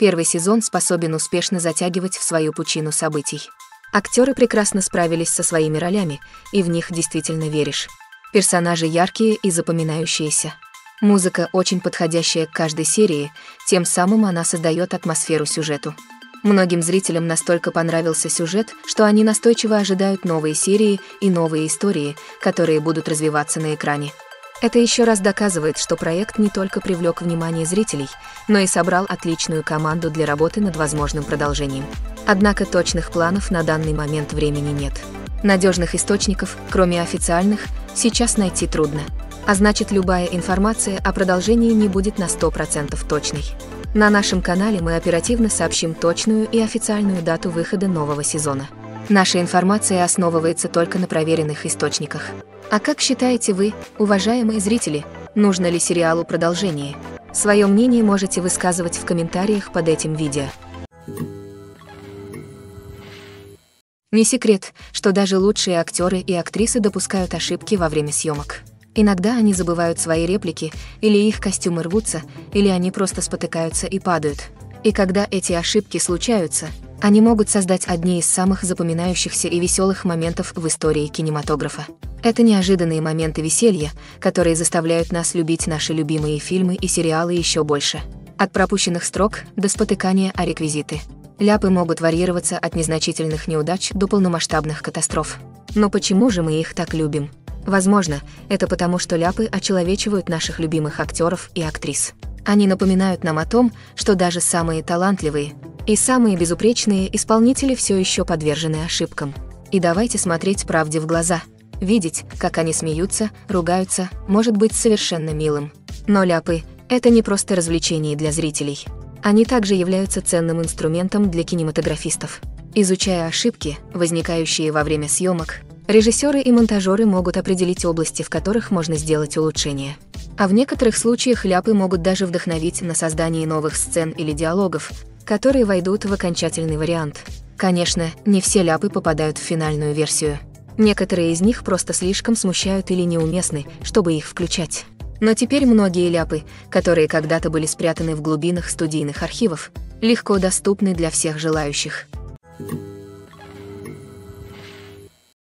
первый сезон способен успешно затягивать в свою пучину событий. Актеры прекрасно справились со своими ролями, и в них действительно веришь. Персонажи яркие и запоминающиеся. Музыка очень подходящая к каждой серии, тем самым она создает атмосферу сюжету. Многим зрителям настолько понравился сюжет, что они настойчиво ожидают новые серии и новые истории, которые будут развиваться на экране. Это еще раз доказывает, что проект не только привлек внимание зрителей, но и собрал отличную команду для работы над возможным продолжением. Однако точных планов на данный момент времени нет. Надежных источников, кроме официальных, сейчас найти трудно. А значит, любая информация о продолжении не будет на 100% точной. На нашем канале мы оперативно сообщим точную и официальную дату выхода нового сезона. Наша информация основывается только на проверенных источниках. А как считаете вы, уважаемые зрители, нужно ли сериалу продолжение? Свое мнение можете высказывать в комментариях под этим видео. Не секрет, что даже лучшие актеры и актрисы допускают ошибки во время съемок. Иногда они забывают свои реплики, или их костюмы рвутся, или они просто спотыкаются и падают. И когда эти ошибки случаются, они могут создать одни из самых запоминающихся и веселых моментов в истории кинематографа. Это неожиданные моменты веселья, которые заставляют нас любить наши любимые фильмы и сериалы еще больше. От пропущенных строк до спотыкания о реквизиты. Ляпы могут варьироваться от незначительных неудач до полномасштабных катастроф. Но почему же мы их так любим? Возможно, это потому, что ляпы очеловечивают наших любимых актеров и актрис. Они напоминают нам о том, что даже самые талантливые и самые безупречные исполнители все еще подвержены ошибкам. И давайте смотреть правде в глаза. Видеть, как они смеются, ругаются, может быть совершенно милым. Но ляпы – это не просто развлечение для зрителей. Они также являются ценным инструментом для кинематографистов. Изучая ошибки, возникающие во время съемок, режиссеры и монтажеры могут определить области, в которых можно сделать улучшения. А в некоторых случаях ляпы могут даже вдохновить на создание новых сцен или диалогов, которые войдут в окончательный вариант. Конечно, не все ляпы попадают в финальную версию. Некоторые из них просто слишком смущают или неуместны, чтобы их включать. Но теперь многие ляпы, которые когда-то были спрятаны в глубинах студийных архивов, легко доступны для всех желающих.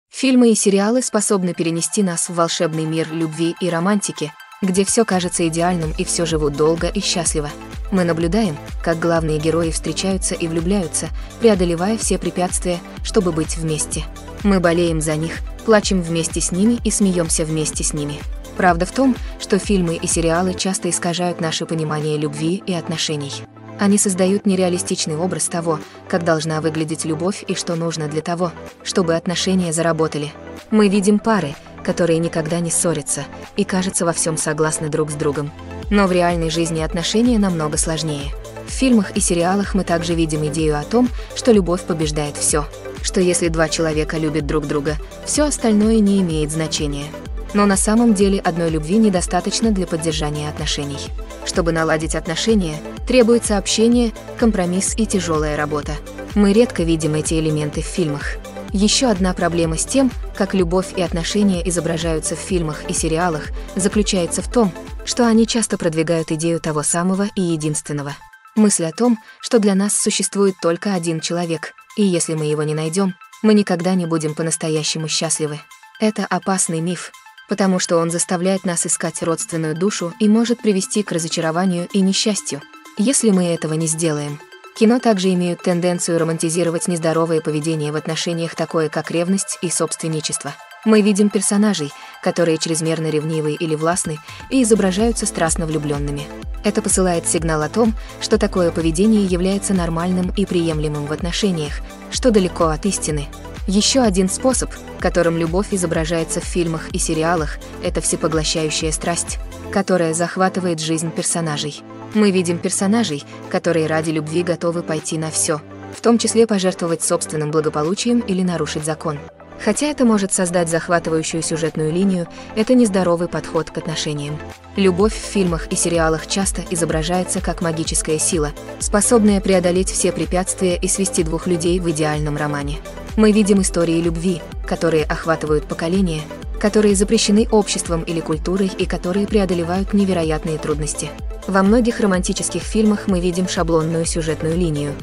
Фильмы и сериалы способны перенести нас в волшебный мир любви и романтики, где все кажется идеальным и все живут долго и счастливо. Мы наблюдаем, как главные герои встречаются и влюбляются, преодолевая все препятствия, чтобы быть вместе. Мы болеем за них, плачем вместе с ними и смеемся вместе с ними. Правда в том, что фильмы и сериалы часто искажают наше понимание любви и отношений. Они создают нереалистичный образ того, как должна выглядеть любовь и что нужно для того, чтобы отношения заработали. Мы видим пары, которые никогда не ссорятся и, кажется, во всем согласны друг с другом. Но в реальной жизни отношения намного сложнее. В фильмах и сериалах мы также видим идею о том, что любовь побеждает все, что если два человека любят друг друга, все остальное не имеет значения. Но на самом деле одной любви недостаточно для поддержания отношений. Чтобы наладить отношения, требуется общение, компромисс и тяжелая работа. Мы редко видим эти элементы в фильмах. Еще одна проблема с тем, как любовь и отношения изображаются в фильмах и сериалах, заключается в том, что они часто продвигают идею того самого и единственного. Мысль о том, что для нас существует только один человек, и если мы его не найдем, мы никогда не будем по-настоящему счастливы. Это опасный миф, потому что он заставляет нас искать родственную душу и может привести к разочарованию и несчастью, если мы этого не сделаем. Кино также имеют тенденцию романтизировать нездоровое поведение в отношениях, такое как ревность и собственничество. Мы видим персонажей, которые чрезмерно ревнивы или властны и изображаются страстно влюбленными. Это посылает сигнал о том, что такое поведение является нормальным и приемлемым в отношениях, что далеко от истины. Еще один способ, которым любовь изображается в фильмах и сериалах, это всепоглощающая страсть, которая захватывает жизнь персонажей. Мы видим персонажей, которые ради любви готовы пойти на все, в том числе пожертвовать собственным благополучием или нарушить закон. Хотя это может создать захватывающую сюжетную линию, это нездоровый подход к отношениям. Любовь в фильмах и сериалах часто изображается как магическая сила, способная преодолеть все препятствия и свести двух людей в идеальном романе. Мы видим истории любви, которые охватывают поколения, которые запрещены обществом или культурой и которые преодолевают невероятные трудности. Во многих романтических фильмах мы видим шаблонную сюжетную линию,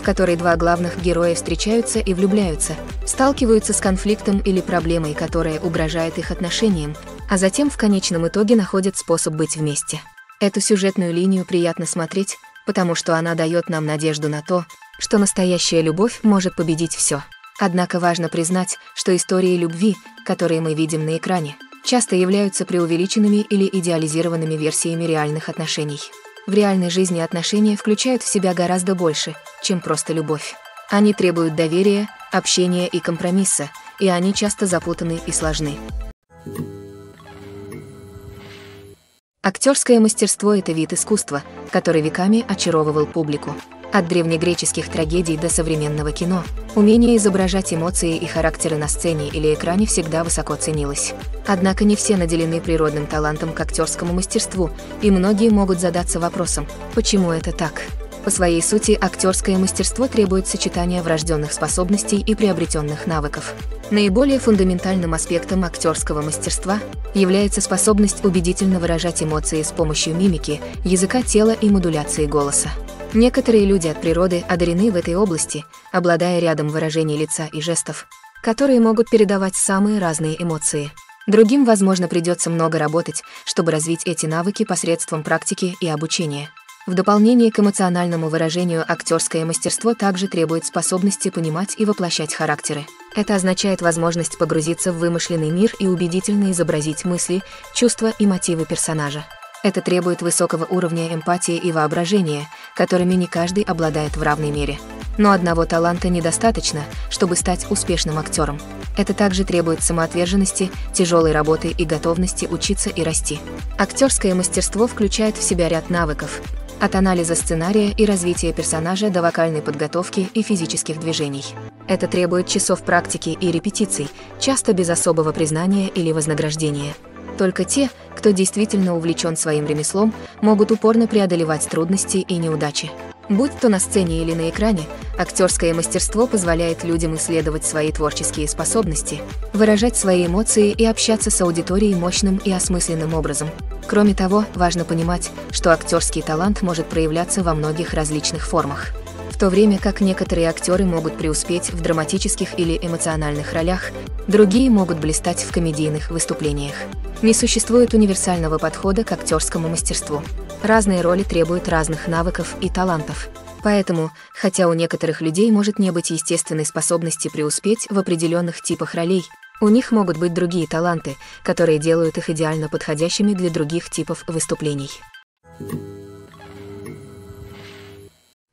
в которой два главных героя встречаются и влюбляются, сталкиваются с конфликтом или проблемой, которая угрожает их отношениям, а затем в конечном итоге находят способ быть вместе. Эту сюжетную линию приятно смотреть, потому что она дает нам надежду на то, что настоящая любовь может победить все. Однако важно признать, что истории любви, которые мы видим на экране, часто являются преувеличенными или идеализированными версиями реальных отношений. В реальной жизни отношения включают в себя гораздо больше, чем просто любовь. Они требуют доверия, общения и компромисса, и они часто запутаны и сложны. Актерское мастерство – это вид искусства, который веками очаровывал публику. От древнегреческих трагедий до современного кино, умение изображать эмоции и характеры на сцене или экране всегда высоко ценилось. Однако не все наделены природным талантом к актерскому мастерству, и многие могут задаться вопросом, почему это так? По своей сути, актерское мастерство требует сочетания врожденных способностей и приобретенных навыков. Наиболее фундаментальным аспектом актерского мастерства является способность убедительно выражать эмоции с помощью мимики, языка тела и модуляции голоса. Некоторые люди от природы одарены в этой области, обладая рядом выражений лица и жестов, которые могут передавать самые разные эмоции. Другим, возможно, придется много работать, чтобы развить эти навыки посредством практики и обучения. В дополнение к эмоциональному выражению актерское мастерство также требует способности понимать и воплощать характеры. Это означает возможность погрузиться в вымышленный мир и убедительно изобразить мысли, чувства и мотивы персонажа. Это требует высокого уровня эмпатии и воображения, которыми не каждый обладает в равной мере. Но одного таланта недостаточно, чтобы стать успешным актером. Это также требует самоотверженности, тяжелой работы и готовности учиться и расти. Актерское мастерство включает в себя ряд навыков, от анализа сценария и развития персонажа до вокальной подготовки и физических движений. Это требует часов практики и репетиций, часто без особого признания или вознаграждения. Только те, кто действительно увлечен своим ремеслом, могут упорно преодолевать трудности и неудачи. Будь то на сцене или на экране, актерское мастерство позволяет людям исследовать свои творческие способности, выражать свои эмоции и общаться с аудиторией мощным и осмысленным образом. Кроме того, важно понимать, что актерский талант может проявляться во многих различных формах. В то время как некоторые актеры могут преуспеть в драматических или эмоциональных ролях, другие могут блистать в комедийных выступлениях. Не существует универсального подхода к актерскому мастерству. Разные роли требуют разных навыков и талантов. Поэтому, хотя у некоторых людей может не быть естественной способности преуспеть в определенных типах ролей, у них могут быть другие таланты, которые делают их идеально подходящими для других типов выступлений.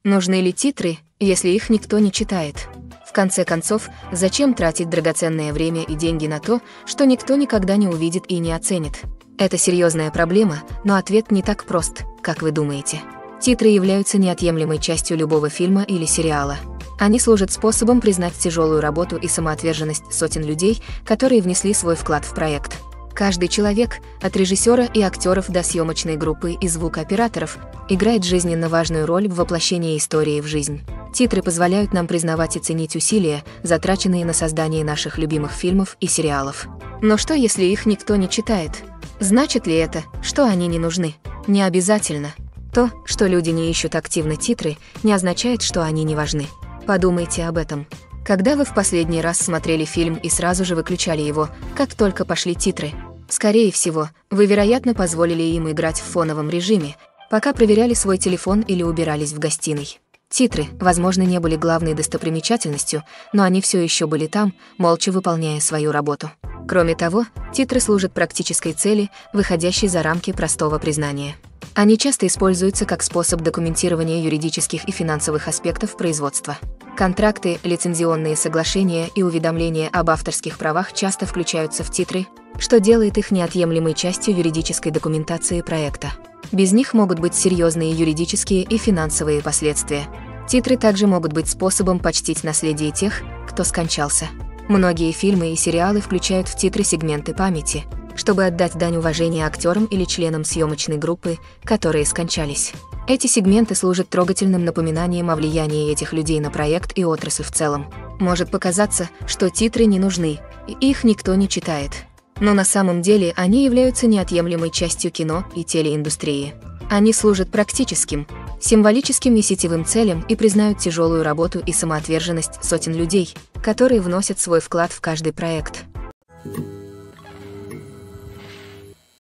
Нужны ли титры, если их никто не читает? В конце концов, зачем тратить драгоценное время и деньги на то, что никто никогда не увидит и не оценит? Это серьезная проблема, но ответ не так прост, как вы думаете. Титры являются неотъемлемой частью любого фильма или сериала. Они служат способом признать тяжелую работу и самоотверженность сотен людей, которые внесли свой вклад в проект. Каждый человек, от режиссера и актеров до съемочной группы и звукооператоров, играет жизненно важную роль в воплощении истории в жизнь. Титры позволяют нам признавать и ценить усилия, затраченные на создание наших любимых фильмов и сериалов. Но что, если их никто не читает? Значит ли это, что они не нужны? Не обязательно. То, что люди не ищут активно титры, не означает, что они не важны. Подумайте об этом. Когда вы в последний раз смотрели фильм и сразу же выключали его, как только пошли титры? Скорее всего, вы, вероятно, позволили им играть в фоновом режиме, пока проверяли свой телефон или убирались в гостиной. Титры, возможно, не были главной достопримечательностью, но они все еще были там, молча выполняя свою работу. Кроме того, титры служат практической цели, выходящей за рамки простого признания. Они часто используются как способ документирования юридических и финансовых аспектов производства. Контракты, лицензионные соглашения и уведомления об авторских правах часто включаются в титры, что делает их неотъемлемой частью юридической документации проекта. Без них могут быть серьезные юридические и финансовые последствия. Титры также могут быть способом почтить наследие тех, кто скончался. Многие фильмы и сериалы включают в титры сегменты памяти, чтобы отдать дань уважения актерам или членам съемочной группы, которые скончались. Эти сегменты служат трогательным напоминанием о влиянии этих людей на проект и отрасль в целом. Может показаться, что титры не нужны, и их никто не читает. Но на самом деле они являются неотъемлемой частью кино и телеиндустрии. Они служат практическим, символическим и сетевым целям и признают тяжелую работу и самоотверженность сотен людей, которые вносят свой вклад в каждый проект.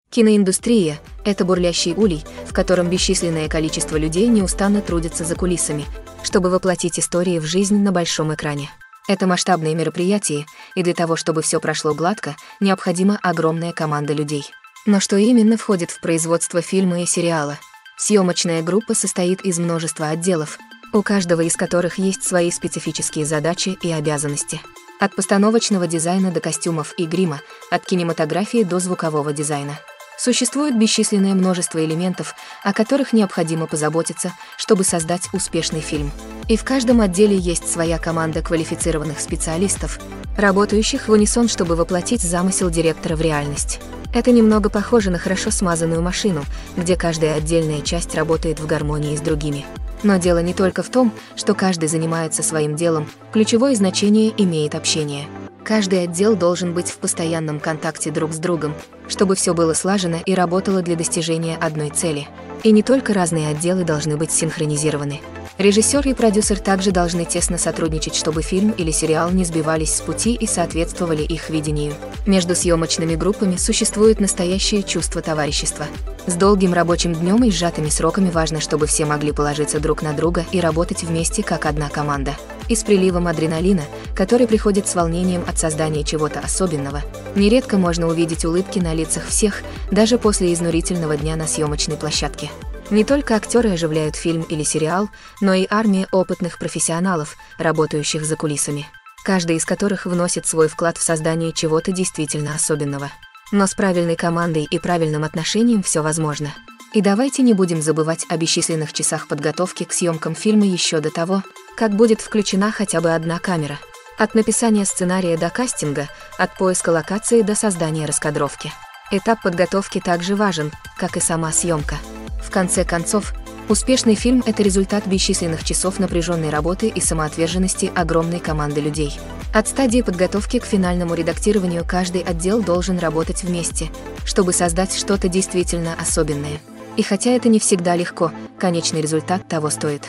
Киноиндустрия – это бурлящий улей, в котором бесчисленное количество людей неустанно трудятся за кулисами, чтобы воплотить истории в жизнь на большом экране. Это масштабные мероприятия, и для того, чтобы все прошло гладко, необходима огромная команда людей. Но что именно входит в производство фильма и сериала? Съемочная группа состоит из множества отделов, у каждого из которых есть свои специфические задачи и обязанности. От постановочного дизайна до костюмов и грима, от кинематографии до звукового дизайна. Существует бесчисленное множество элементов, о которых необходимо позаботиться, чтобы создать успешный фильм. И в каждом отделе есть своя команда квалифицированных специалистов, работающих в унисон, чтобы воплотить замысел директора в реальность. Это немного похоже на хорошо смазанную машину, где каждая отдельная часть работает в гармонии с другими. Но дело не только в том, что каждый занимается своим делом, ключевое значение имеет общение. Каждый отдел должен быть в постоянном контакте друг с другом, чтобы все было слажено и работало для достижения одной цели. И не только разные отделы должны быть синхронизированы. Режиссер и продюсер также должны тесно сотрудничать, чтобы фильм или сериал не сбивались с пути и соответствовали их видению. Между съемочными группами существует настоящее чувство товарищества. С долгим рабочим днем и сжатыми сроками важно, чтобы все могли положиться друг на друга и работать вместе как одна команда. И с приливом адреналина, который приходит с волнением от создания чего-то особенного, нередко можно увидеть улыбки на лицах всех, даже после изнурительного дня на съемочной площадке. Не только актеры оживляют фильм или сериал, но и армия опытных профессионалов, работающих за кулисами, каждый из которых вносит свой вклад в создание чего-то действительно особенного. Но с правильной командой и правильным отношением все возможно. И давайте не будем забывать о бесчисленных часах подготовки к съемкам фильма еще до того, как будет включена хотя бы одна камера. От написания сценария до кастинга, от поиска локации до создания раскадровки. Этап подготовки также важен, как и сама съемка. В конце концов, успешный фильм – это результат бесчисленных часов напряженной работы и самоотверженности огромной команды людей. От стадии подготовки к финальному редактированию каждый отдел должен работать вместе, чтобы создать что-то действительно особенное. И хотя это не всегда легко, конечный результат того стоит.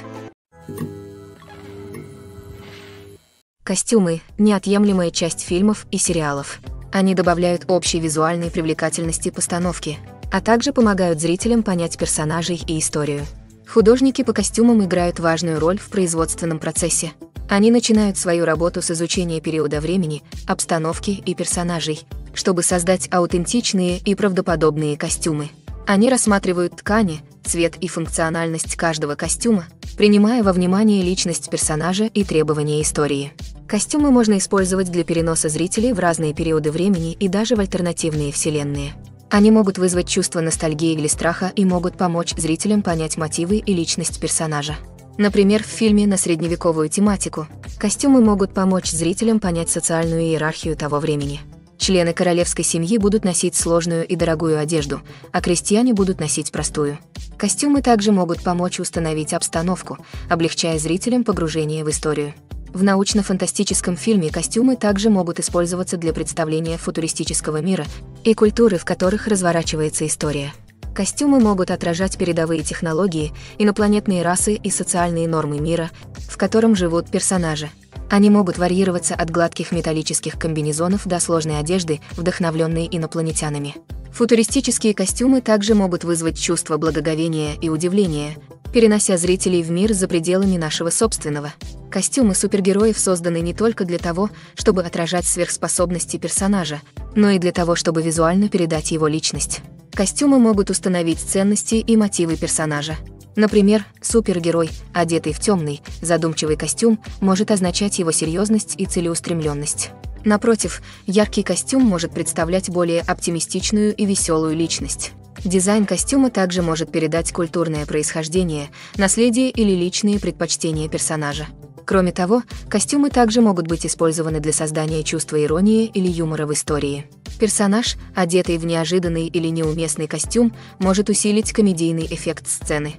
Костюмы – неотъемлемая часть фильмов и сериалов. Они добавляют общей визуальной привлекательности постановки, а также помогают зрителям понять персонажей и историю. Художники по костюмам играют важную роль в производственном процессе. Они начинают свою работу с изучения периода времени, обстановки и персонажей, чтобы создать аутентичные и правдоподобные костюмы. Они рассматривают ткани, цвет и функциональность каждого костюма, принимая во внимание личность персонажа и требования истории. Костюмы можно использовать для переноса зрителей в разные периоды времени и даже в альтернативные вселенные. Они могут вызвать чувство ностальгии или страха и могут помочь зрителям понять мотивы и личность персонажа. Например, в фильме на средневековую тематику костюмы могут помочь зрителям понять социальную иерархию того времени. Члены королевской семьи будут носить сложную и дорогую одежду, а крестьяне будут носить простую. Костюмы также могут помочь установить обстановку, облегчая зрителям погружение в историю. В научно-фантастическом фильме костюмы также могут использоваться для представления футуристического мира и культуры, в которых разворачивается история. Костюмы могут отражать передовые технологии, инопланетные расы и социальные нормы мира, в котором живут персонажи. Они могут варьироваться от гладких металлических комбинезонов до сложной одежды, вдохновленной инопланетянами. Футуристические костюмы также могут вызвать чувство благоговения и удивления, перенося зрителей в мир за пределами нашего собственного. Костюмы супергероев созданы не только для того, чтобы отражать сверхспособности персонажа, но и для того, чтобы визуально передать его личность. Костюмы могут установить ценности и мотивы персонажа. Например, супергерой, одетый в темный, задумчивый костюм, может означать его серьезность и целеустремленность. Напротив, яркий костюм может представлять более оптимистичную и веселую личность. Дизайн костюма также может передать культурное происхождение, наследие или личные предпочтения персонажа. Кроме того, костюмы также могут быть использованы для создания чувства иронии или юмора в истории. Персонаж, одетый в неожиданный или неуместный костюм, может усилить комедийный эффект сцены.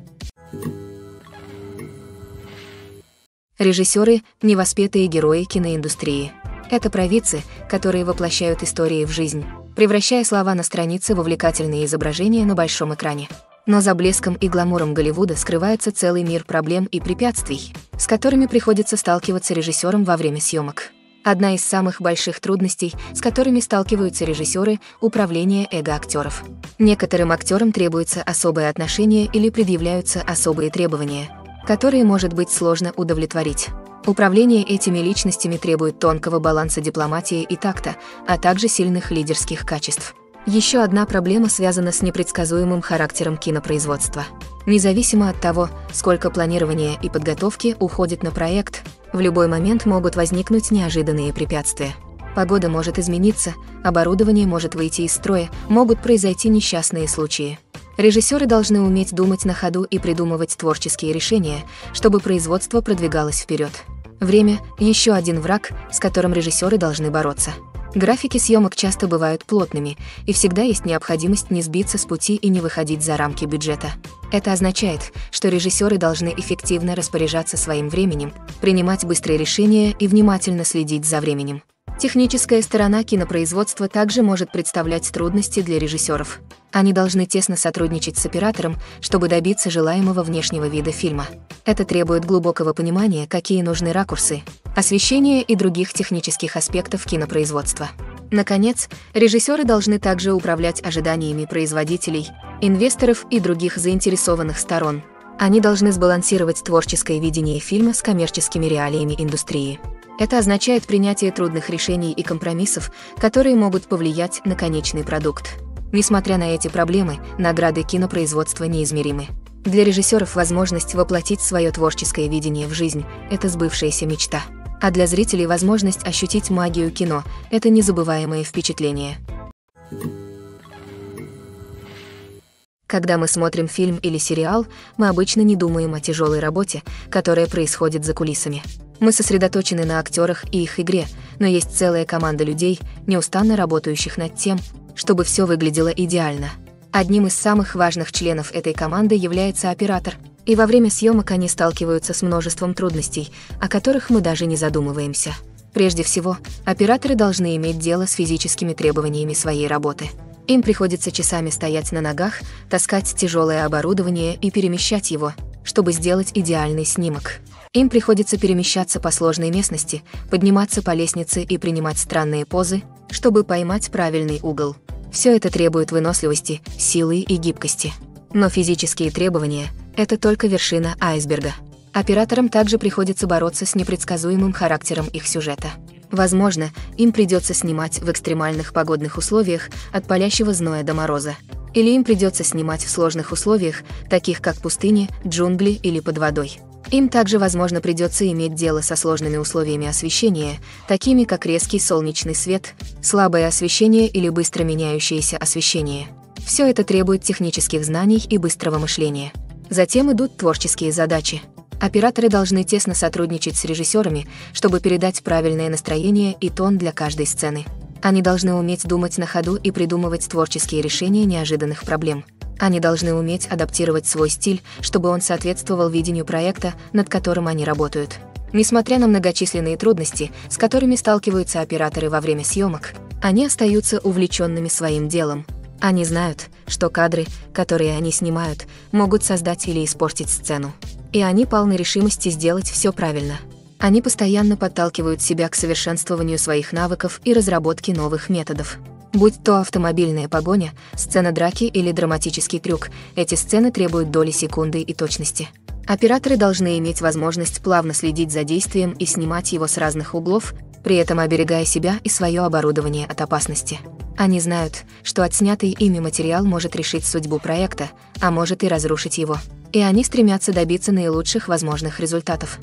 Режиссеры – невоспетые герои киноиндустрии. Это провидцы, которые воплощают истории в жизнь. превращая слова на странице в увлекательные изображения на большом экране. Но за блеском и гламуром Голливуда скрывается целый мир проблем и препятствий, с которыми приходится сталкиваться режиссерам во время съемок. Одна из самых больших трудностей, с которыми сталкиваются режиссеры, управление эго актеров. Некоторым актерам требуется особое отношение или предъявляются особые требования, которые может быть сложно удовлетворить. Управление этими личностями требует тонкого баланса дипломатии и такта, а также сильных лидерских качеств. Еще одна проблема связана с непредсказуемым характером кинопроизводства. Независимо от того, сколько планирования и подготовки уходит на проект, в любой момент могут возникнуть неожиданные препятствия. Погода может измениться, оборудование может выйти из строя, могут произойти несчастные случаи. Режиссеры должны уметь думать на ходу и придумывать творческие решения, чтобы производство продвигалось вперед. Время – еще один враг, с которым режиссеры должны бороться. Графики съемок часто бывают плотными, и всегда есть необходимость не сбиться с пути и не выходить за рамки бюджета. Это означает, что режиссеры должны эффективно распоряжаться своим временем, принимать быстрые решения и внимательно следить за временем. Техническая сторона кинопроизводства также может представлять трудности для режиссеров. Они должны тесно сотрудничать с оператором, чтобы добиться желаемого внешнего вида фильма. Это требует глубокого понимания, какие нужны ракурсы, освещение и других технических аспектов кинопроизводства. Наконец, режиссеры должны также управлять ожиданиями производителей, инвесторов и других заинтересованных сторон. Они должны сбалансировать творческое видение фильма с коммерческими реалиями индустрии. Это означает принятие трудных решений и компромиссов, которые могут повлиять на конечный продукт. Несмотря на эти проблемы, награды кинопроизводства неизмеримы. Для режиссеров возможность воплотить свое творческое видение в жизнь – это сбывшаяся мечта. А для зрителей возможность ощутить магию кино – это незабываемое впечатление. Когда мы смотрим фильм или сериал, мы обычно не думаем о тяжелой работе, которая происходит за кулисами. Мы сосредоточены на актерах и их игре, но есть целая команда людей, неустанно работающих над тем, чтобы все выглядело идеально. Одним из самых важных членов этой команды является оператор, и во время съемок они сталкиваются с множеством трудностей, о которых мы даже не задумываемся. Прежде всего, операторы должны иметь дело с физическими требованиями своей работы. Им приходится часами стоять на ногах, таскать тяжелое оборудование и перемещать его, чтобы сделать идеальный снимок. Им приходится перемещаться по сложной местности, подниматься по лестнице и принимать странные позы, чтобы поймать правильный угол. Все это требует выносливости, силы и гибкости. Но физические требования – это только вершина айсберга. Операторам также приходится бороться с непредсказуемым характером их сюжета. Возможно, им придется снимать в экстремальных погодных условиях, от палящего зноя до мороза. Или им придется снимать в сложных условиях, таких как пустыни, джунгли или под водой. Им также, возможно, придется иметь дело со сложными условиями освещения, такими как резкий солнечный свет, слабое освещение или быстро меняющееся освещение. Все это требует технических знаний и быстрого мышления. Затем идут творческие задачи. Операторы должны тесно сотрудничать с режиссерами, чтобы передать правильное настроение и тон для каждой сцены. Они должны уметь думать на ходу и придумывать творческие решения неожиданных проблем. Они должны уметь адаптировать свой стиль, чтобы он соответствовал видению проекта, над которым они работают. Несмотря на многочисленные трудности, с которыми сталкиваются операторы во время съемок, они остаются увлеченными своим делом. Они знают, что кадры, которые они снимают, могут создать или испортить сцену. И они полны решимости сделать все правильно. Они постоянно подталкивают себя к совершенствованию своих навыков и разработке новых методов. Будь то автомобильная погоня, сцена драки или драматический трюк, эти сцены требуют доли секунды и точности. Операторы должны иметь возможность плавно следить за действием и снимать его с разных углов, при этом оберегая себя и свое оборудование от опасности. Они знают, что отснятый ими материал может решить судьбу проекта, а может и разрушить его. И они стремятся добиться наилучших возможных результатов.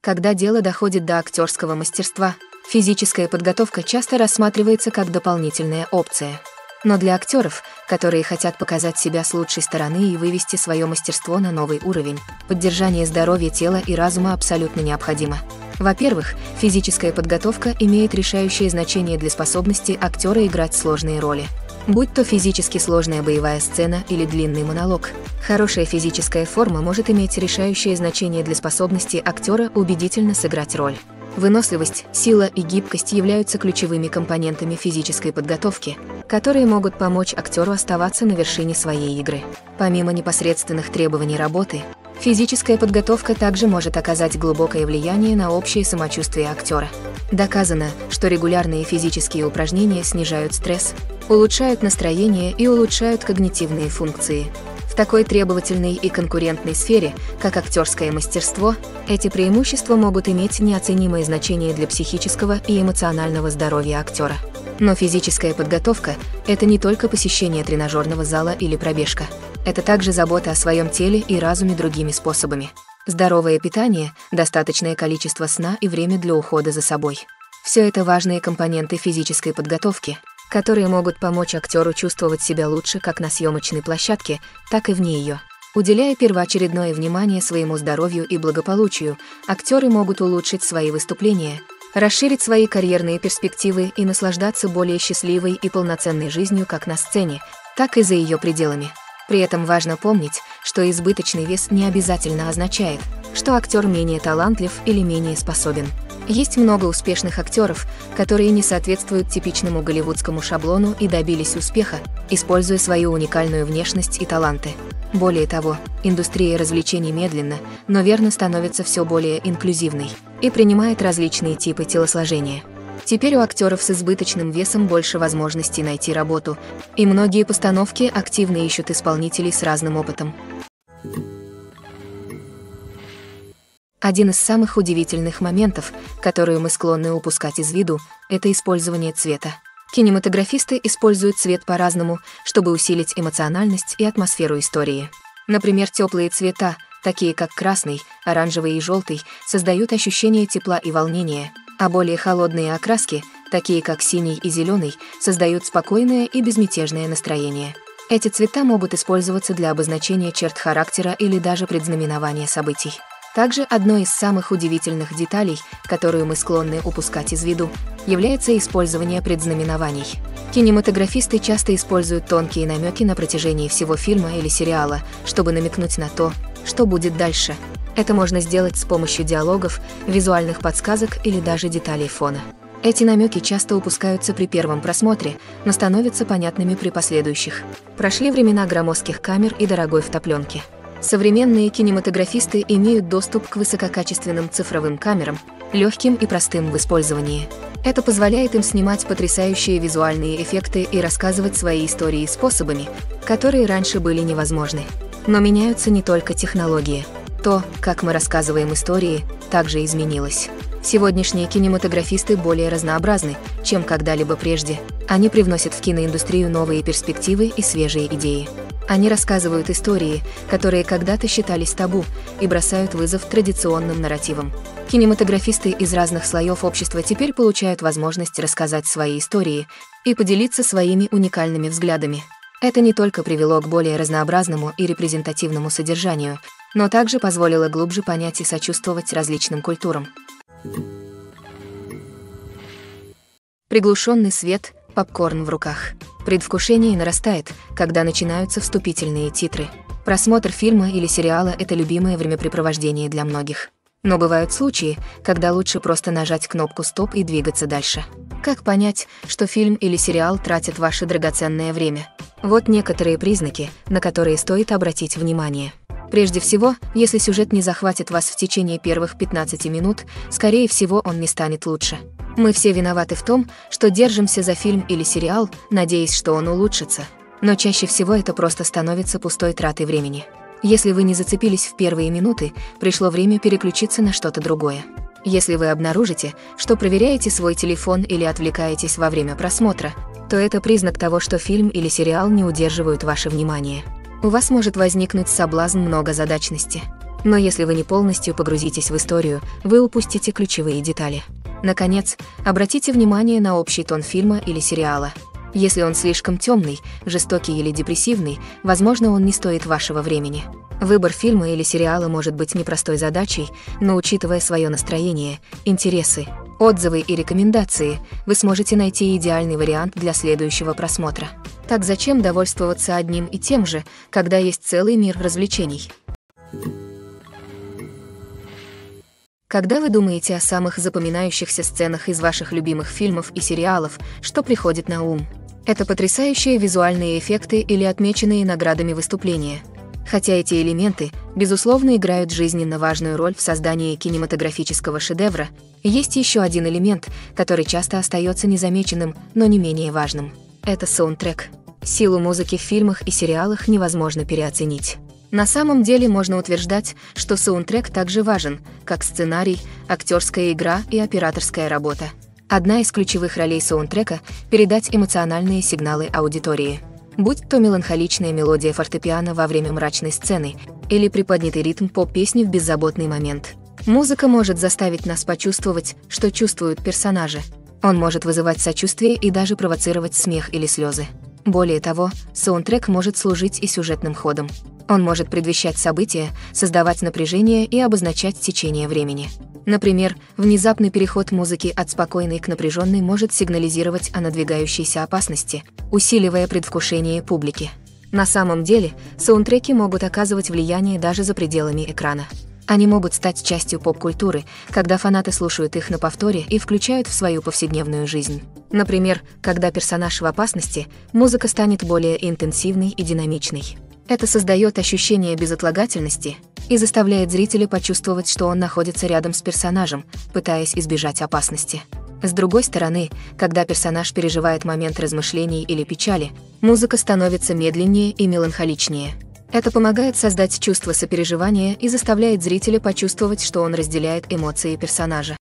Когда дело доходит до актерского мастерства, физическая подготовка часто рассматривается как дополнительная опция. Но для актеров, которые хотят показать себя с лучшей стороны и вывести свое мастерство на новый уровень, поддержание здоровья тела и разума абсолютно необходимо. Во-первых, физическая подготовка имеет решающее значение для способности актера играть сложные роли. Будь то физически сложная боевая сцена или длинный монолог, хорошая физическая форма может иметь решающее значение для способности актера убедительно сыграть роль. Выносливость, сила и гибкость являются ключевыми компонентами физической подготовки, которые могут помочь актеру оставаться на вершине своей игры. Помимо непосредственных требований работы, физическая подготовка также может оказать глубокое влияние на общее самочувствие актера. Доказано, что регулярные физические упражнения снижают стресс, улучшают настроение и улучшают когнитивные функции. В такой требовательной и конкурентной сфере, как актерское мастерство, эти преимущества могут иметь неоценимое значение для психического и эмоционального здоровья актера. Но физическая подготовка – это не только посещение тренажерного зала или пробежка. Это также забота о своем теле и разуме другими способами. Здоровое питание, достаточное количество сна и время для ухода за собой. Все это важные компоненты физической подготовки, которые могут помочь актеру чувствовать себя лучше как на съемочной площадке, так и вне ее. Уделяя первоочередное внимание своему здоровью и благополучию, актеры могут улучшить свои выступления, расширить свои карьерные перспективы и наслаждаться более счастливой и полноценной жизнью как на сцене, так и за ее пределами. При этом важно помнить, что избыточный вес не обязательно означает, что актер менее талантлив или менее способен. Есть много успешных актеров, которые не соответствуют типичному голливудскому шаблону и добились успеха, используя свою уникальную внешность и таланты. Более того, индустрия развлечений медленно, но верно становится все более инклюзивной и принимает различные типы телосложения. Теперь у актеров с избыточным весом больше возможностей найти работу, и многие постановки активно ищут исполнителей с разным опытом. Один из самых удивительных моментов, которые мы склонны упускать из виду, это использование цвета. Кинематографисты используют цвет по-разному, чтобы усилить эмоциональность и атмосферу истории. Например, теплые цвета, такие как красный, оранжевый и желтый, создают ощущение тепла и волнения, а более холодные окраски, такие как синий и зеленый, создают спокойное и безмятежное настроение. Эти цвета могут использоваться для обозначения черт характера или даже предзнаменования событий. Также одной из самых удивительных деталей, которую мы склонны упускать из виду, является использование предзнаменований. Кинематографисты часто используют тонкие намеки на протяжении всего фильма или сериала, чтобы намекнуть на то, что будет дальше. Это можно сделать с помощью диалогов, визуальных подсказок или даже деталей фона. Эти намеки часто упускаются при первом просмотре, но становятся понятными при последующих. Прошли времена громоздких камер и дорогой фотопленки. Современные кинематографисты имеют доступ к высококачественным цифровым камерам, легким и простым в использовании. Это позволяет им снимать потрясающие визуальные эффекты и рассказывать свои истории способами, которые раньше были невозможны. Но меняются не только технологии. То, как мы рассказываем истории, также изменилось. Сегодняшние кинематографисты более разнообразны, чем когда-либо прежде. Они привносят в киноиндустрию новые перспективы и свежие идеи. Они рассказывают истории, которые когда-то считались табу, и бросают вызов традиционным нарративам. Кинематографисты из разных слоев общества теперь получают возможность рассказать свои истории и поделиться своими уникальными взглядами. Это не только привело к более разнообразному и репрезентативному содержанию, но также позволило глубже понять и сочувствовать различным культурам. Приглушенный свет, попкорн в руках. Предвкушение нарастает, когда начинаются вступительные титры. Просмотр фильма или сериала – это любимое времяпрепровождение для многих. Но бывают случаи, когда лучше просто нажать кнопку «Стоп» и двигаться дальше. Как понять, что фильм или сериал тратят ваше драгоценное время? Вот некоторые признаки, на которые стоит обратить внимание. Прежде всего, если сюжет не захватит вас в течение первых 15 минут, скорее всего, он не станет лучше. Мы все виноваты в том, что держимся за фильм или сериал, надеясь, что он улучшится. Но чаще всего это просто становится пустой тратой времени. Если вы не зацепились в первые минуты, пришло время переключиться на что-то другое. Если вы обнаружите, что проверяете свой телефон или отвлекаетесь во время просмотра, то это признак того, что фильм или сериал не удерживают ваше внимание. У вас может возникнуть соблазн многозадачности. Но если вы не полностью погрузитесь в историю, вы упустите ключевые детали. Наконец, обратите внимание на общий тон фильма или сериала. Если он слишком темный, жестокий или депрессивный, возможно, он не стоит вашего времени. Выбор фильма или сериала может быть непростой задачей, но учитывая свое настроение, интересы, отзывы и рекомендации, вы сможете найти идеальный вариант для следующего просмотра. Так зачем довольствоваться одним и тем же, когда есть целый мир развлечений? Когда вы думаете о самых запоминающихся сценах из ваших любимых фильмов и сериалов, что приходит на ум? Это потрясающие визуальные эффекты или отмеченные наградами выступления. Хотя эти элементы, безусловно, играют жизненно важную роль в создании кинематографического шедевра, есть еще один элемент, который часто остается незамеченным, но не менее важным. Это саундтрек. Силу музыки в фильмах и сериалах невозможно переоценить. На самом деле можно утверждать, что саундтрек также важен, как сценарий, актерская игра и операторская работа. Одна из ключевых ролей саундтрека – передать эмоциональные сигналы аудитории. Будь то меланхоличная мелодия фортепиано во время мрачной сцены или приподнятый ритм поп-песни в беззаботный момент. Музыка может заставить нас почувствовать, что чувствуют персонажи. Он может вызывать сочувствие и даже провоцировать смех или слезы. Более того, саундтрек может служить и сюжетным ходом. Он может предвещать события, создавать напряжение и обозначать течение времени. Например, внезапный переход музыки от спокойной к напряженной может сигнализировать о надвигающейся опасности, усиливая предвкушение публики. На самом деле, саундтреки могут оказывать влияние даже за пределами экрана. Они могут стать частью поп-культуры, когда фанаты слушают их на повторе и включают в свою повседневную жизнь. Например, когда персонаж в опасности, музыка станет более интенсивной и динамичной. Это создает ощущение безотлагательности и заставляет зрителя почувствовать, что он находится рядом с персонажем, пытаясь избежать опасности. С другой стороны, когда персонаж переживает момент размышлений или печали, музыка становится медленнее и меланхоличнее. Это помогает создать чувство сопереживания и заставляет зрителя почувствовать, что он разделяет эмоции персонажа.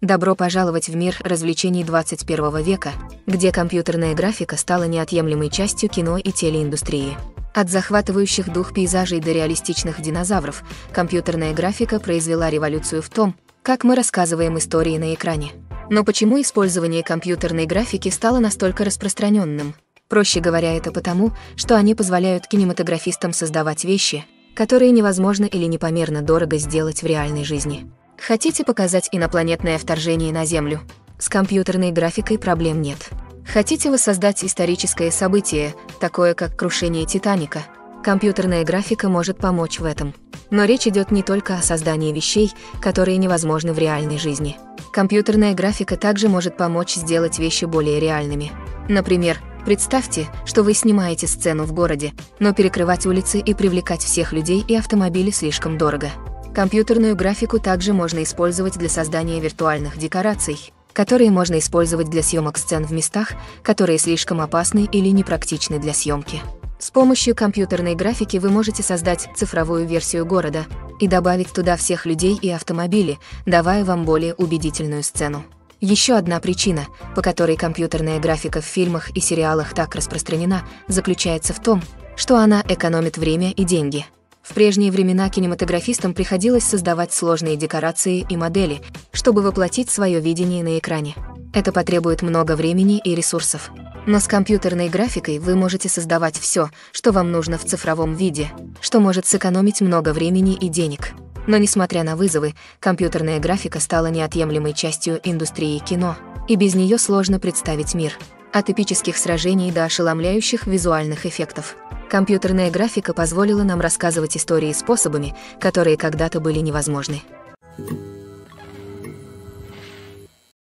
Добро пожаловать в мир развлечений 21 века, где компьютерная графика стала неотъемлемой частью кино и телеиндустрии. От захватывающих дух пейзажей до реалистичных динозавров, компьютерная графика произвела революцию в том, как мы рассказываем истории на экране. Но почему использование компьютерной графики стало настолько распространенным? Проще говоря, это потому, что они позволяют кинематографистам создавать вещи, которые невозможно или непомерно дорого сделать в реальной жизни. Хотите показать инопланетное вторжение на Землю? С компьютерной графикой проблем нет. Хотите воссоздать историческое событие, такое как крушение Титаника? Компьютерная графика может помочь в этом. Но речь идет не только о создании вещей, которые невозможны в реальной жизни. Компьютерная графика также может помочь сделать вещи более реальными. Например, представьте, что вы снимаете сцену в городе, но перекрывать улицы и привлекать всех людей и автомобили слишком дорого. Компьютерную графику также можно использовать для создания виртуальных декораций, которые можно использовать для съемок сцен в местах, которые слишком опасны или непрактичны для съемки. С помощью компьютерной графики вы можете создать цифровую версию города и добавить туда всех людей и автомобили, давая вам более убедительную сцену. Еще одна причина, по которой компьютерная графика в фильмах и сериалах так распространена, заключается в том, что она экономит время и деньги. В прежние времена кинематографистам приходилось создавать сложные декорации и модели, чтобы воплотить свое видение на экране. Это потребует много времени и ресурсов. Но с компьютерной графикой вы можете создавать все, что вам нужно в цифровом виде, что может сэкономить много времени и денег. Но несмотря на вызовы, компьютерная графика стала неотъемлемой частью индустрии кино, и без нее сложно представить мир. От эпических сражений до ошеломляющих визуальных эффектов. Компьютерная графика позволила нам рассказывать истории способами, которые когда-то были невозможны.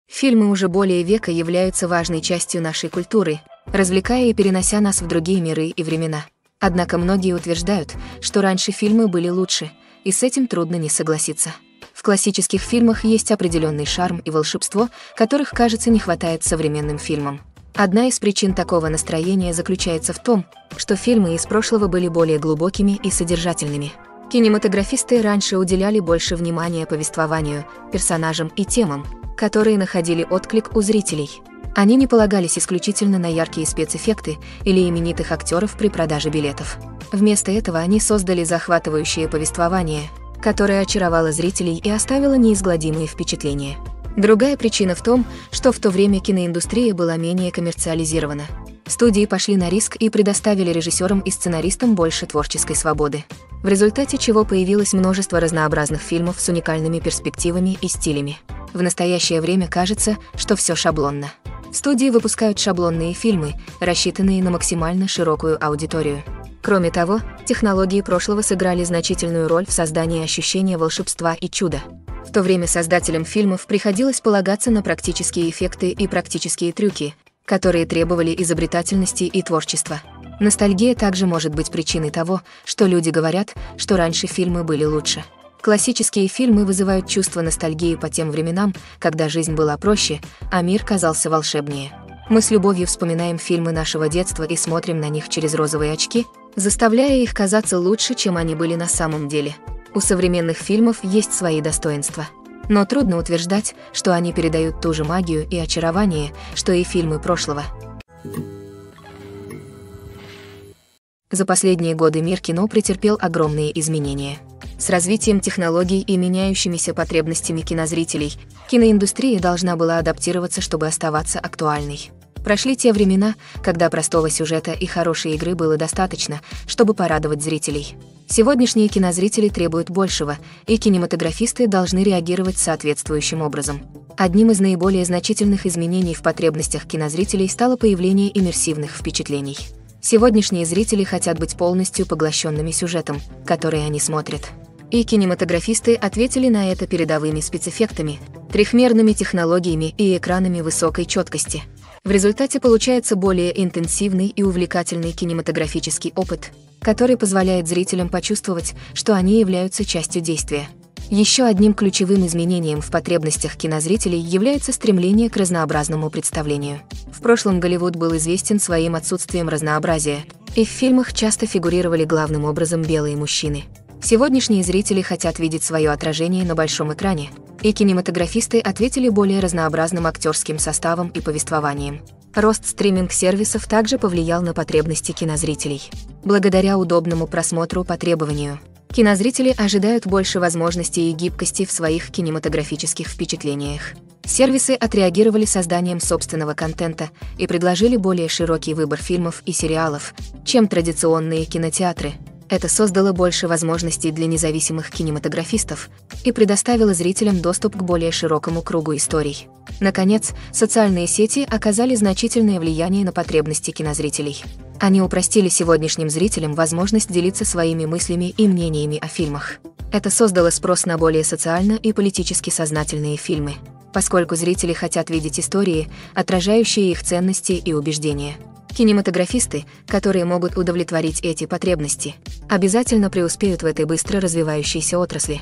Фильмы уже более века являются важной частью нашей культуры, развлекая и перенося нас в другие миры и времена. Однако многие утверждают, что раньше фильмы были лучше, и с этим трудно не согласиться. В классических фильмах есть определенный шарм и волшебство, которых, кажется, не хватает современным фильмам. Одна из причин такого настроения заключается в том, что фильмы из прошлого были более глубокими и содержательными. Кинематографисты раньше уделяли больше внимания повествованию, персонажам и темам, которые находили отклик у зрителей. Они не полагались исключительно на яркие спецэффекты или именитых актеров при продаже билетов. Вместо этого они создали захватывающее повествование, которое очаровало зрителей и оставило неизгладимые впечатления. Другая причина в том, что в то время киноиндустрия была менее коммерциализирована. Студии пошли на риск и предоставили режиссерам и сценаристам больше творческой свободы, в результате чего появилось множество разнообразных фильмов с уникальными перспективами и стилями. В настоящее время кажется, что все шаблонно. Студии выпускают шаблонные фильмы, рассчитанные на максимально широкую аудиторию. Кроме того, технологии прошлого сыграли значительную роль в создании ощущения волшебства и чуда. В то время создателям фильмов приходилось полагаться на практические эффекты и практические трюки, которые требовали изобретательности и творчества. Ностальгия также может быть причиной того, что люди говорят, что раньше фильмы были лучше. Классические фильмы вызывают чувство ностальгии по тем временам, когда жизнь была проще, а мир казался волшебнее. Мы с любовью вспоминаем фильмы нашего детства и смотрим на них через розовые очки, заставляя их казаться лучше, чем они были на самом деле. У современных фильмов есть свои достоинства. Но трудно утверждать, что они передают ту же магию и очарование, что и фильмы прошлого. За последние годы мир кино претерпел огромные изменения. С развитием технологий и меняющимися потребностями кинозрителей, киноиндустрия должна была адаптироваться, чтобы оставаться актуальной. Прошли те времена, когда простого сюжета и хорошей игры было достаточно, чтобы порадовать зрителей. Сегодняшние кинозрители требуют большего, и кинематографисты должны реагировать соответствующим образом. Одним из наиболее значительных изменений в потребностях кинозрителей стало появление иммерсивных впечатлений. Сегодняшние зрители хотят быть полностью поглощенными сюжетом, который они смотрят. И кинематографисты ответили на это передовыми спецэффектами, трехмерными технологиями и экранами высокой четкости. В результате получается более интенсивный и увлекательный кинематографический опыт, который позволяет зрителям почувствовать, что они являются частью действия. Еще одним ключевым изменением в потребностях кинозрителей является стремление к разнообразному представлению. В прошлом Голливуд был известен своим отсутствием разнообразия, и в фильмах часто фигурировали главным образом белые мужчины. Сегодняшние зрители хотят видеть свое отражение на большом экране, и кинематографисты ответили более разнообразным актерским составом и повествованием. Рост стриминг-сервисов также повлиял на потребности кинозрителей. Благодаря удобному просмотру по требованию, кинозрители ожидают больше возможностей и гибкости в своих кинематографических впечатлениях. Сервисы отреагировали созданием собственного контента и предложили более широкий выбор фильмов и сериалов, чем традиционные кинотеатры. Это создало больше возможностей для независимых кинематографистов и предоставило зрителям доступ к более широкому кругу историй. Наконец, социальные сети оказали значительное влияние на потребности кинозрителей. Они упростили сегодняшним зрителям возможность делиться своими мыслями и мнениями о фильмах. Это создало спрос на более социально и политически сознательные фильмы, поскольку зрители хотят видеть истории, отражающие их ценности и убеждения. Кинематографисты, которые могут удовлетворить эти потребности, обязательно преуспеют в этой быстро развивающейся отрасли.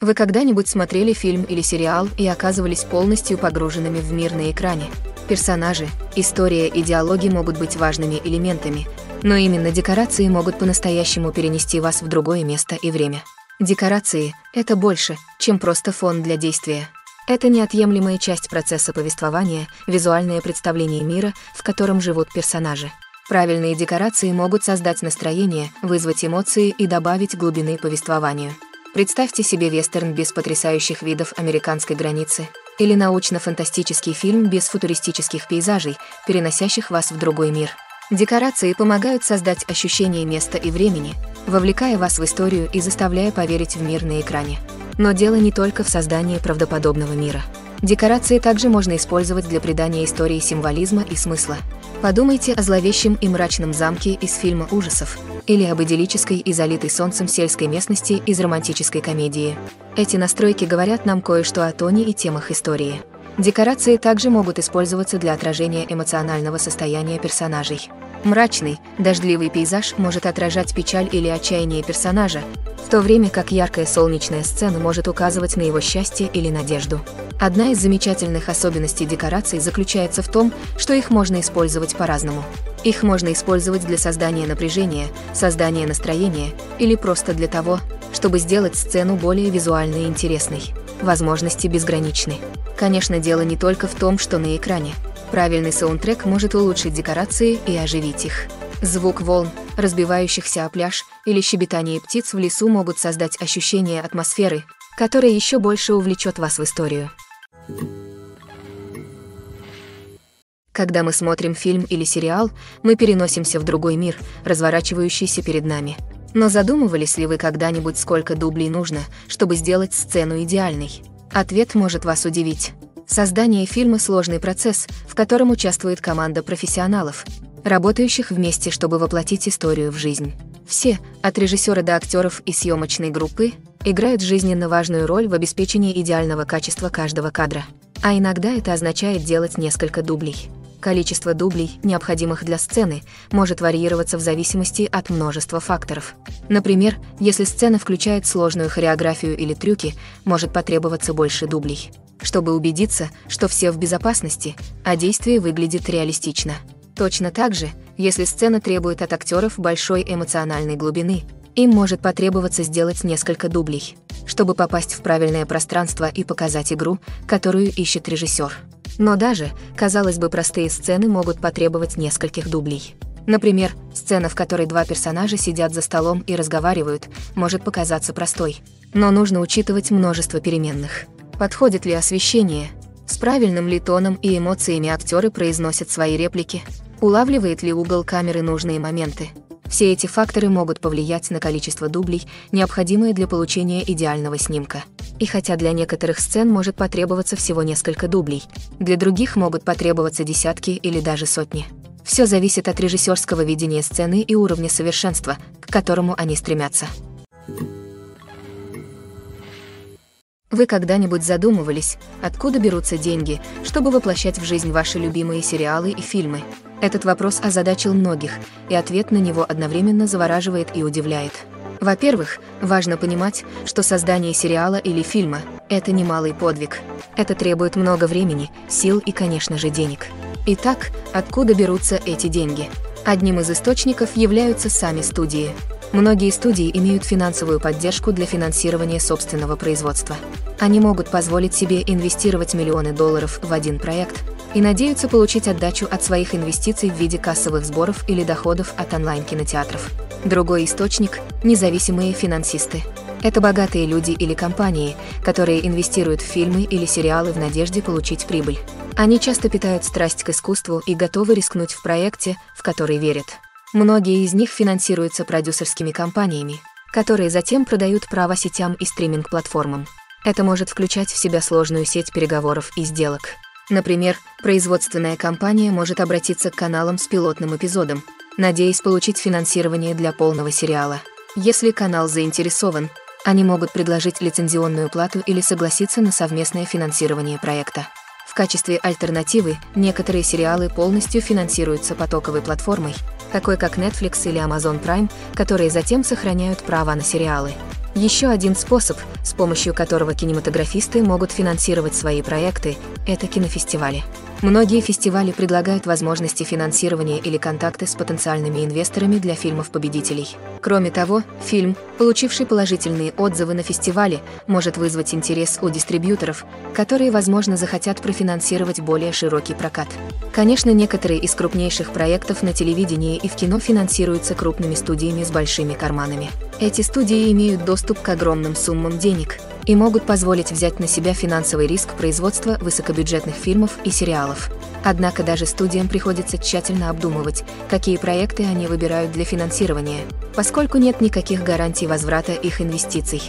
Вы когда-нибудь смотрели фильм или сериал и оказывались полностью погруженными в мир на экране? Персонажи, история и диалоги могут быть важными элементами, но именно декорации могут по-настоящему перенести вас в другое место и время. Декорации – это больше, чем просто фон для действия. Это неотъемлемая часть процесса повествования, визуальное представление мира, в котором живут персонажи. Правильные декорации могут создать настроение, вызвать эмоции и добавить глубины повествованию. Представьте себе вестерн без потрясающих видов американской границы или научно-фантастический фильм без футуристических пейзажей, переносящих вас в другой мир. Декорации помогают создать ощущение места и времени, вовлекая вас в историю и заставляя поверить в мир на экране. Но дело не только в создании правдоподобного мира. Декорации также можно использовать для придания истории символизма и смысла. Подумайте о зловещем и мрачном замке из фильма ужасов или об идиллической и залитой солнцем сельской местности из романтической комедии. Эти настройки говорят нам кое-что о тоне и темах истории. Декорации также могут использоваться для отражения эмоционального состояния персонажей. Мрачный, дождливый пейзаж может отражать печаль или отчаяние персонажа, в то время как яркая солнечная сцена может указывать на его счастье или надежду. Одна из замечательных особенностей декораций заключается в том, что их можно использовать по-разному. Их можно использовать для создания напряжения, создания настроения или просто для того, чтобы сделать сцену более визуально интересной. Возможности безграничны. Конечно, дело не только в том, что на экране. Правильный саундтрек может улучшить декорации и оживить их. Звук волн, разбивающихся о пляж, или щебетание птиц в лесу могут создать ощущение атмосферы, которая еще больше увлечет вас в историю. Когда мы смотрим фильм или сериал, мы переносимся в другой мир, разворачивающийся перед нами. Но задумывались ли вы когда-нибудь, сколько дублей нужно, чтобы сделать сцену идеальной? Ответ может вас удивить. Создание фильма – сложный процесс, в котором участвует команда профессионалов, работающих вместе, чтобы воплотить историю в жизнь. Все, от режиссера до актеров и съемочной группы, играют жизненно важную роль в обеспечении идеального качества каждого кадра. А иногда это означает делать несколько дублей. Количество дублей, необходимых для сцены, может варьироваться в зависимости от множества факторов. Например, если сцена включает сложную хореографию или трюки, может потребоваться больше дублей, чтобы убедиться, что все в безопасности, а действие выглядит реалистично. Точно так же, если сцена требует от актеров большой эмоциональной глубины, им может потребоваться сделать несколько дублей, чтобы попасть в правильное пространство и показать игру, которую ищет режиссер. Но даже, казалось бы, простые сцены могут потребовать нескольких дублей. Например, сцена, в которой два персонажа сидят за столом и разговаривают, может показаться простой, но нужно учитывать множество переменных. Подходит ли освещение? С правильным ли тоном и эмоциями актеры произносят свои реплики? Улавливает ли угол камеры нужные моменты? Все эти факторы могут повлиять на количество дублей, необходимое для получения идеального снимка. И хотя для некоторых сцен может потребоваться всего несколько дублей, для других могут потребоваться десятки или даже сотни. Все зависит от режиссерского видения сцены и уровня совершенства, к которому они стремятся. Вы когда-нибудь задумывались, откуда берутся деньги, чтобы воплощать в жизнь ваши любимые сериалы и фильмы? Этот вопрос озадачил многих, и ответ на него одновременно завораживает и удивляет. Во-первых, важно понимать, что создание сериала или фильма – это немалый подвиг. Это требует много времени, сил и, конечно же, денег. Итак, откуда берутся эти деньги? Одним из источников являются сами студии. Многие студии имеют финансовую поддержку для финансирования собственного производства. Они могут позволить себе инвестировать миллионы долларов в один проект и надеются получить отдачу от своих инвестиций в виде кассовых сборов или доходов от онлайн-кинотеатров. Другой источник – независимые финансисты. Это богатые люди или компании, которые инвестируют в фильмы или сериалы в надежде получить прибыль. Они часто питают страсть к искусству и готовы рискнуть в проекте, в который верят. Многие из них финансируются продюсерскими компаниями, которые затем продают права сетям и стриминг-платформам. Это может включать в себя сложную сеть переговоров и сделок. Например, производственная компания может обратиться к каналам с пилотным эпизодом, надеясь получить финансирование для полного сериала. Если канал заинтересован, они могут предложить лицензионную плату или согласиться на совместное финансирование проекта. В качестве альтернативы некоторые сериалы полностью финансируются потоковой платформой, такой как Netflix или Amazon Prime, которые затем сохраняют права на сериалы. Еще один способ, с помощью которого кинематографисты могут финансировать свои проекты, это кинофестивали. Многие фестивали предлагают возможности финансирования или контакты с потенциальными инвесторами для фильмов-победителей. Кроме того, фильм, получивший положительные отзывы на фестивале, может вызвать интерес у дистрибьюторов, которые, возможно, захотят профинансировать более широкий прокат. Конечно, некоторые из крупнейших проектов на телевидении и в кино финансируются крупными студиями с большими карманами. Эти студии имеют доступ к огромным суммам денег и могут позволить взять на себя финансовый риск производства высокобюджетных фильмов и сериалов. Однако даже студиям приходится тщательно обдумывать, какие проекты они выбирают для финансирования, поскольку нет никаких гарантий возврата их инвестиций.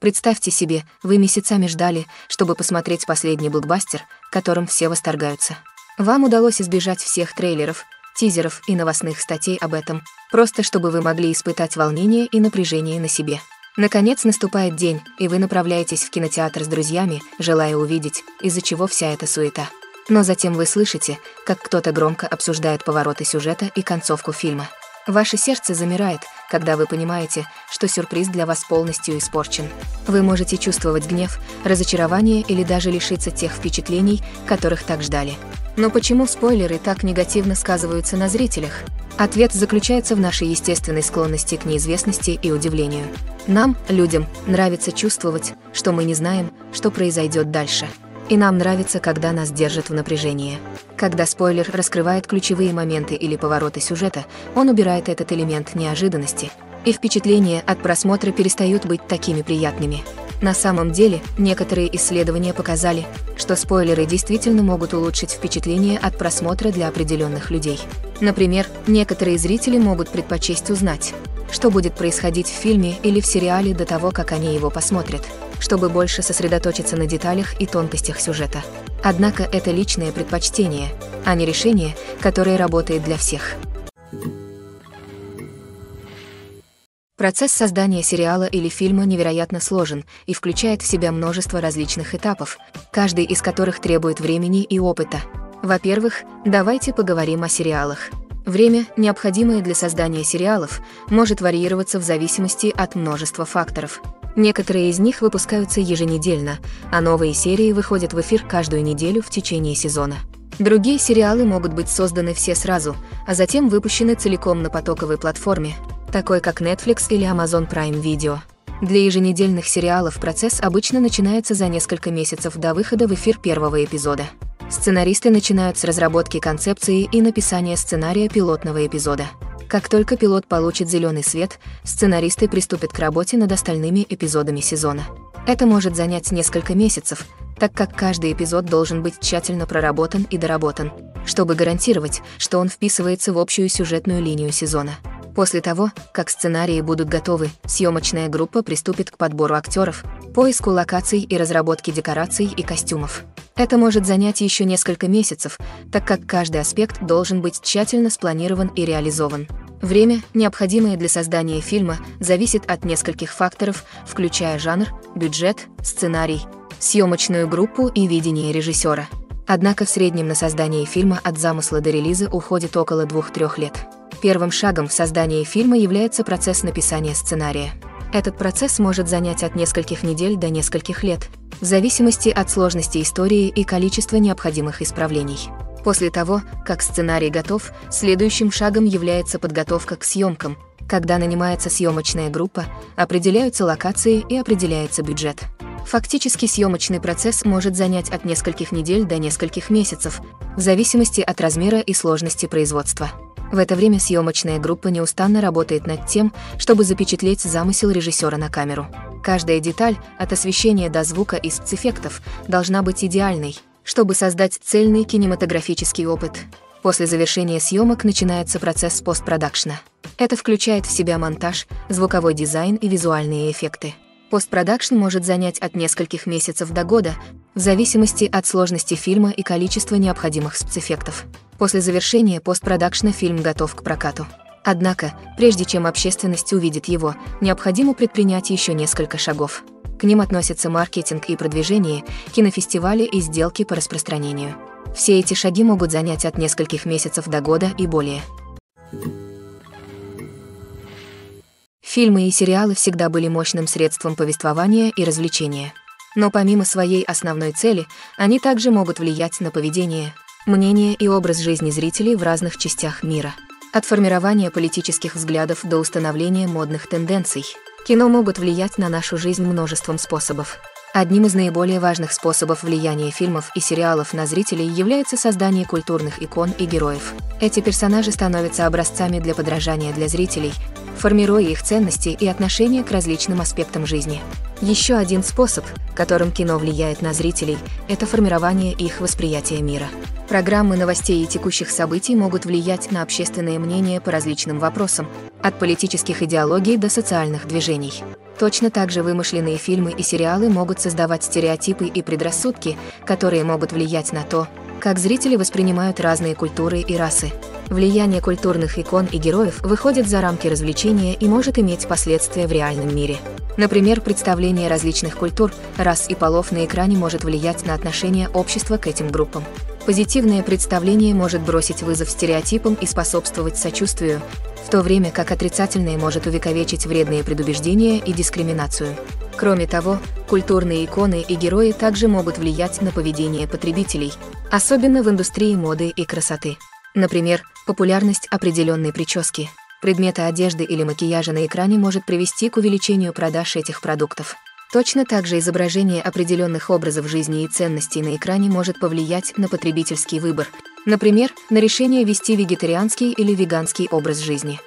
Представьте себе, вы месяцами ждали, чтобы посмотреть последний блокбастер, которым все восторгаются. Вам удалось избежать всех трейлеров, тизеров и новостных статей об этом, просто чтобы вы могли испытать волнение и напряжение на себе. Наконец наступает день, и вы направляетесь в кинотеатр с друзьями, желая увидеть, из-за чего вся эта суета. Но затем вы слышите, как кто-то громко обсуждает повороты сюжета и концовку фильма. Ваше сердце замирает, когда вы понимаете, что сюрприз для вас полностью испорчен. Вы можете чувствовать гнев, разочарование или даже лишиться тех впечатлений, которых так ждали. Но почему спойлеры так негативно сказываются на зрителях? Ответ заключается в нашей естественной склонности к неизвестности и удивлению. Нам, людям, нравится чувствовать, что мы не знаем, что произойдет дальше. И нам нравится, когда нас держат в напряжении. Когда спойлер раскрывает ключевые моменты или повороты сюжета, он убирает этот элемент неожиданности, и впечатления от просмотра перестают быть такими приятными. На самом деле, некоторые исследования показали, что спойлеры действительно могут улучшить впечатление от просмотра для определенных людей. Например, некоторые зрители могут предпочесть узнать, что будет происходить в фильме или в сериале до того, как они его посмотрят, чтобы больше сосредоточиться на деталях и тонкостях сюжета. Однако это личное предпочтение, а не решение, которое работает для всех. Процесс создания сериала или фильма невероятно сложен и включает в себя множество различных этапов, каждый из которых требует времени и опыта. Во-первых, давайте поговорим о сериалах. Время, необходимое для создания сериалов, может варьироваться в зависимости от множества факторов. Некоторые из них выпускаются еженедельно, а новые серии выходят в эфир каждую неделю в течение сезона. Другие сериалы могут быть созданы все сразу, а затем выпущены целиком на потоковой платформе, такой как Netflix или Amazon Prime Video. Для еженедельных сериалов процесс обычно начинается за несколько месяцев до выхода в эфир первого эпизода. Сценаристы начинают с разработки концепции и написания сценария пилотного эпизода. Как только пилот получит зеленый свет, сценаристы приступят к работе над остальными эпизодами сезона. Это может занять несколько месяцев, так как каждый эпизод должен быть тщательно проработан и доработан, чтобы гарантировать, что он вписывается в общую сюжетную линию сезона. После того, как сценарии будут готовы, съемочная группа приступит к подбору актеров, поиску локаций и разработке декораций и костюмов. Это может занять еще несколько месяцев, так как каждый аспект должен быть тщательно спланирован и реализован. Время, необходимое для создания фильма, зависит от нескольких факторов, включая жанр, бюджет, сценарий, съемочную группу и видение режиссера. Однако в среднем на создание фильма от замысла до релиза уходит около 2-3 лет. Первым шагом в создании фильма является процесс написания сценария. Этот процесс может занять от нескольких недель до нескольких лет, в зависимости от сложности истории и количества необходимых исправлений. После того, как сценарий готов, следующим шагом является подготовка к съемкам, когда нанимается съемочная группа, определяются локации и определяется бюджет. Фактически съемочный процесс может занять от нескольких недель до нескольких месяцев, в зависимости от размера и сложности производства. В это время съемочная группа неустанно работает над тем, чтобы запечатлеть замысел режиссера на камеру. Каждая деталь, от освещения до звука и спецэффектов, должна быть идеальной, чтобы создать цельный кинематографический опыт. После завершения съемок начинается процесс постпродакшна. Это включает в себя монтаж, звуковой дизайн и визуальные эффекты. Постпродакшн может занять от нескольких месяцев до года, в зависимости от сложности фильма и количества необходимых спецэффектов. После завершения постпродакшна фильм готов к прокату. Однако, прежде чем общественность увидит его, необходимо предпринять еще несколько шагов. К ним относятся маркетинг и продвижение, кинофестивали и сделки по распространению. Все эти шаги могут занять от нескольких месяцев до года и более. Фильмы и сериалы всегда были мощным средством повествования и развлечения. Но помимо своей основной цели, они также могут влиять на поведение, мнение и образ жизни зрителей в разных частях мира. От формирования политических взглядов до установления модных тенденций. Кино могут влиять на нашу жизнь множеством способов. Одним из наиболее важных способов влияния фильмов и сериалов на зрителей является создание культурных икон и героев. Эти персонажи становятся образцами для подражания для зрителей, формируя их ценности и отношения к различным аспектам жизни. Еще один способ, которым кино влияет на зрителей, это формирование их восприятия мира. Программы новостей и текущих событий могут влиять на общественное мнение по различным вопросам, от политических идеологий до социальных движений. Точно так же вымышленные фильмы и сериалы могут создавать стереотипы и предрассудки, которые могут влиять на то, как зрители воспринимают разные культуры и расы. Влияние культурных икон и героев выходит за рамки развлечения и может иметь последствия в реальном мире. Например, представление различных культур, рас и полов на экране может влиять на отношение общества к этим группам. Позитивное представление может бросить вызов стереотипам и способствовать сочувствию, в то время как отрицательное может увековечить вредные предубеждения и дискриминацию. Кроме того, культурные иконы и герои также могут влиять на поведение потребителей, особенно в индустрии моды и красоты. Например, популярность определенной прически, предмета одежды или макияжа на экране может привести к увеличению продаж этих продуктов. Точно так же изображение определенных образов жизни и ценностей на экране может повлиять на потребительский выбор, например, на решение вести вегетарианский или веганский образ жизни.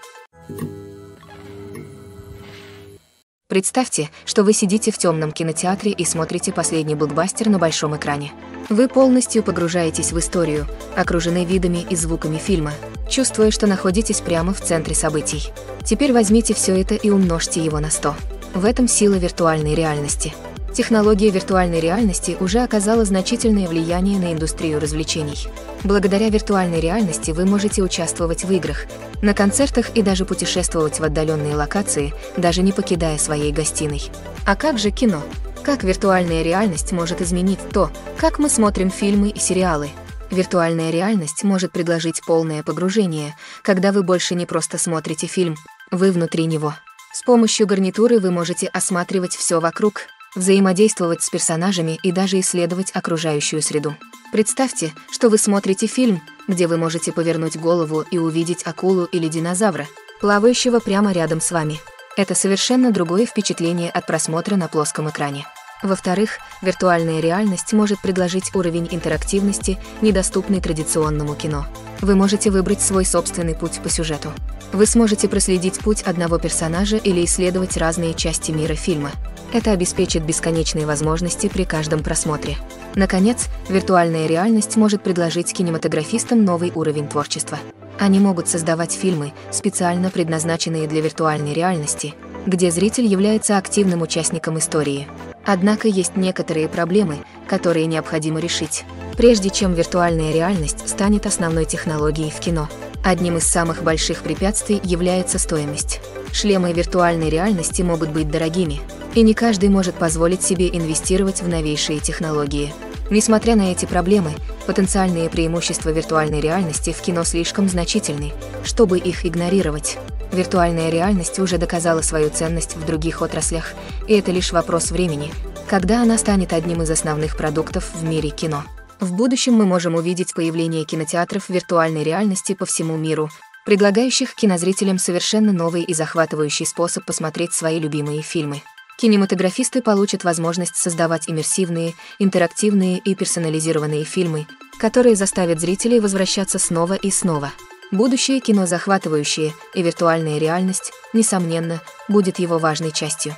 Представьте, что вы сидите в темном кинотеатре и смотрите последний блокбастер на большом экране. Вы полностью погружаетесь в историю, окружены видами и звуками фильма, чувствуя, что находитесь прямо в центре событий. Теперь возьмите все это и умножьте его на 100. В этом сила виртуальной реальности. Технология виртуальной реальности уже оказала значительное влияние на индустрию развлечений. Благодаря виртуальной реальности вы можете участвовать в играх, на концертах и даже путешествовать в отдаленные локации, даже не покидая своей гостиной. А как же кино? Как виртуальная реальность может изменить то, как мы смотрим фильмы и сериалы? Виртуальная реальность может предложить полное погружение, когда вы больше не просто смотрите фильм, вы внутри него. С помощью гарнитуры вы можете осматривать все вокруг, взаимодействовать с персонажами и даже исследовать окружающую среду. Представьте, что вы смотрите фильм, где вы можете повернуть голову и увидеть акулу или динозавра, плавающего прямо рядом с вами. Это совершенно другое впечатление от просмотра на плоском экране. Во-вторых, виртуальная реальность может предложить уровень интерактивности, недоступный традиционному кино. Вы можете выбрать свой собственный путь по сюжету. Вы сможете проследить путь одного персонажа или исследовать разные части мира фильма. Это обеспечит бесконечные возможности при каждом просмотре. Наконец, виртуальная реальность может предложить кинематографистам новый уровень творчества. Они могут создавать фильмы, специально предназначенные для виртуальной реальности, где зритель является активным участником истории. Однако есть некоторые проблемы, которые необходимо решить, прежде чем виртуальная реальность станет основной технологией в кино. Одним из самых больших препятствий является стоимость. Шлемы виртуальной реальности могут быть дорогими, и не каждый может позволить себе инвестировать в новейшие технологии. Несмотря на эти проблемы, потенциальные преимущества виртуальной реальности в кино слишком значительны, чтобы их игнорировать. Виртуальная реальность уже доказала свою ценность в других отраслях, и это лишь вопрос времени, когда она станет одним из основных продуктов в мире кино. В будущем мы можем увидеть появление кинотеатров виртуальной реальности по всему миру, предлагающих кинозрителям совершенно новый и захватывающий способ посмотреть свои любимые фильмы. Кинематографисты получат возможность создавать иммерсивные, интерактивные и персонализированные фильмы, которые заставят зрителей возвращаться снова и снова. Будущее кино захватывающее, и виртуальная реальность, несомненно, будет его важной частью.